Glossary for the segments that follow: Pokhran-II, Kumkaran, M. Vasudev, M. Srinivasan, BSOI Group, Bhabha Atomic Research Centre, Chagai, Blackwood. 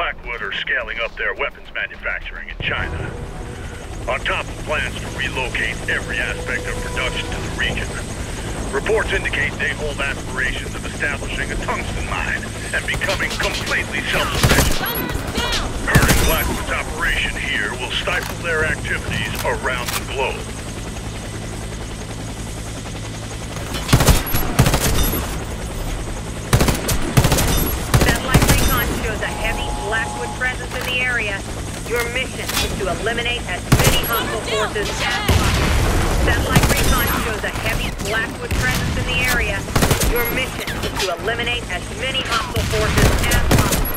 Blackwood are scaling up their weapons manufacturing in China, on top of plans to relocate every aspect of production to the region. Reports indicate they hold aspirations of establishing a tungsten mine and becoming completely self-sufficient. Hurting Blackwood's operation here will stifle their activities around the globe. Blackwood presence in the area. Your mission is to eliminate as many hostile forces as possible. Satellite recon shows a heavy Blackwood presence in the area. Your mission is to eliminate as many hostile forces as possible.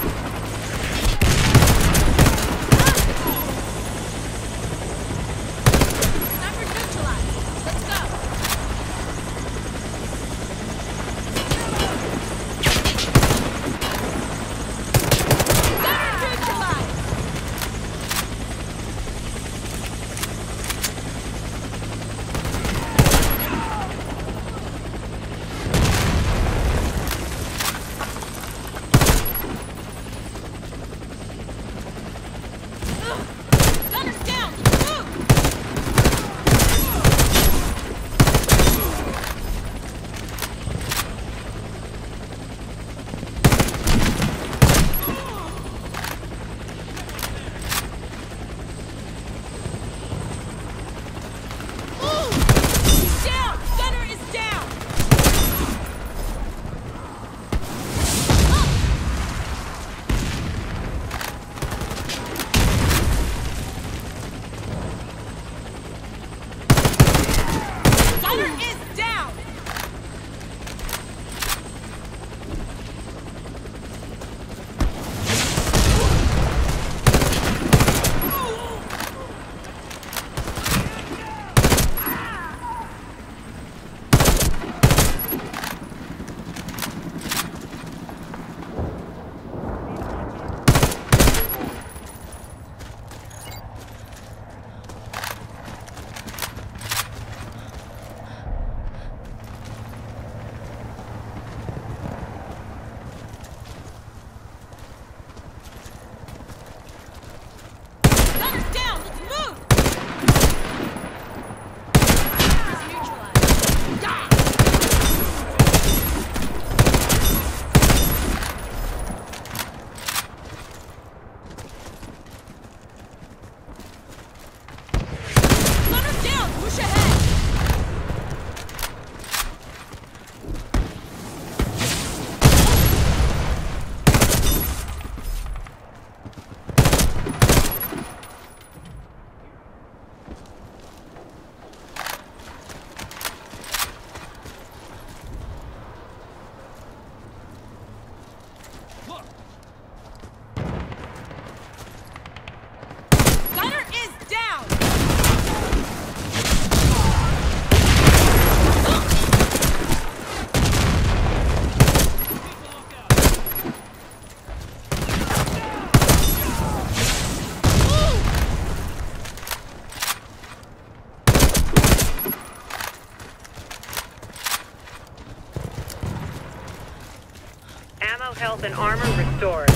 Health and armor restored.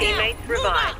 Teammates revived.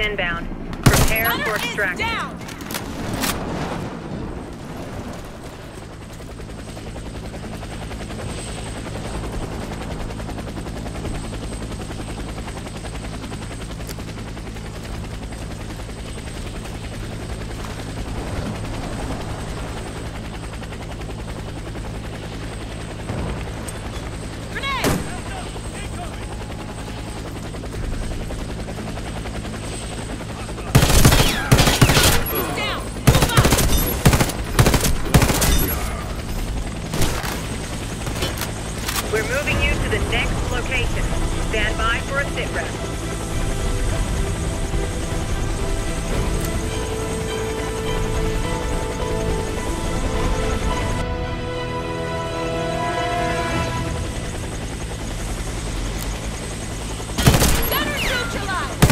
inbound. Prepare for extraction. Down. We're moving you to the next location. Stand by for a sit rep. Gunner neutralized!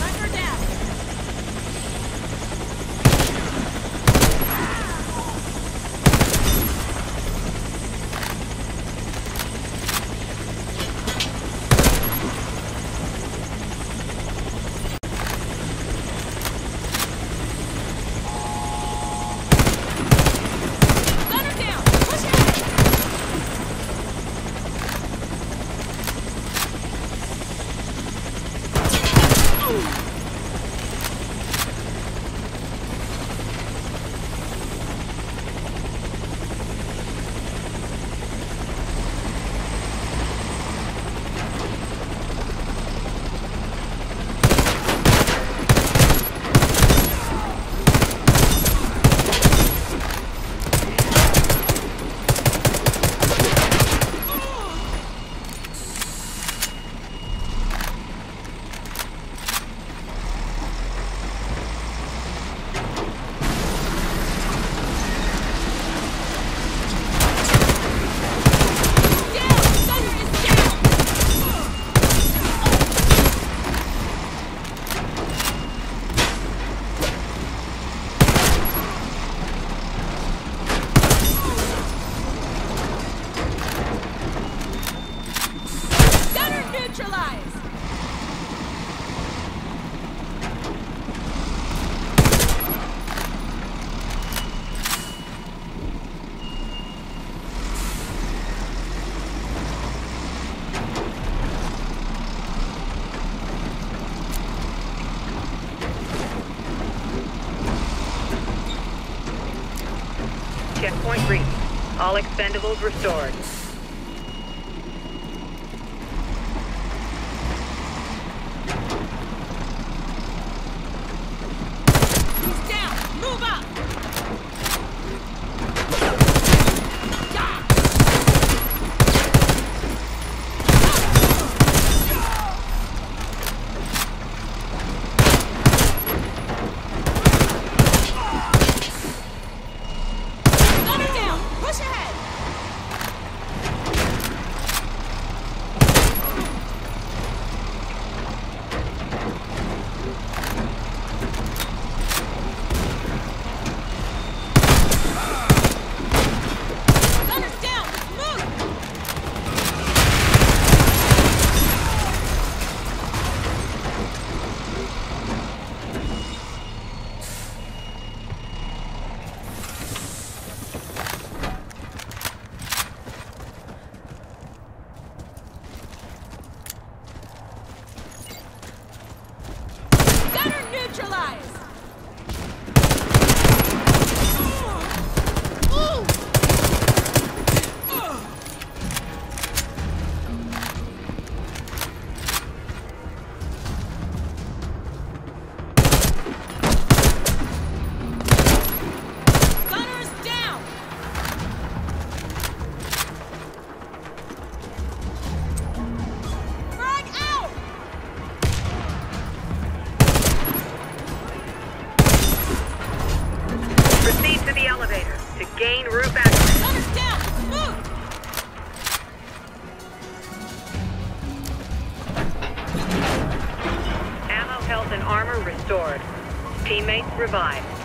Let her Checkpoint reached. All expendables restored. He's down! Move up! Revive.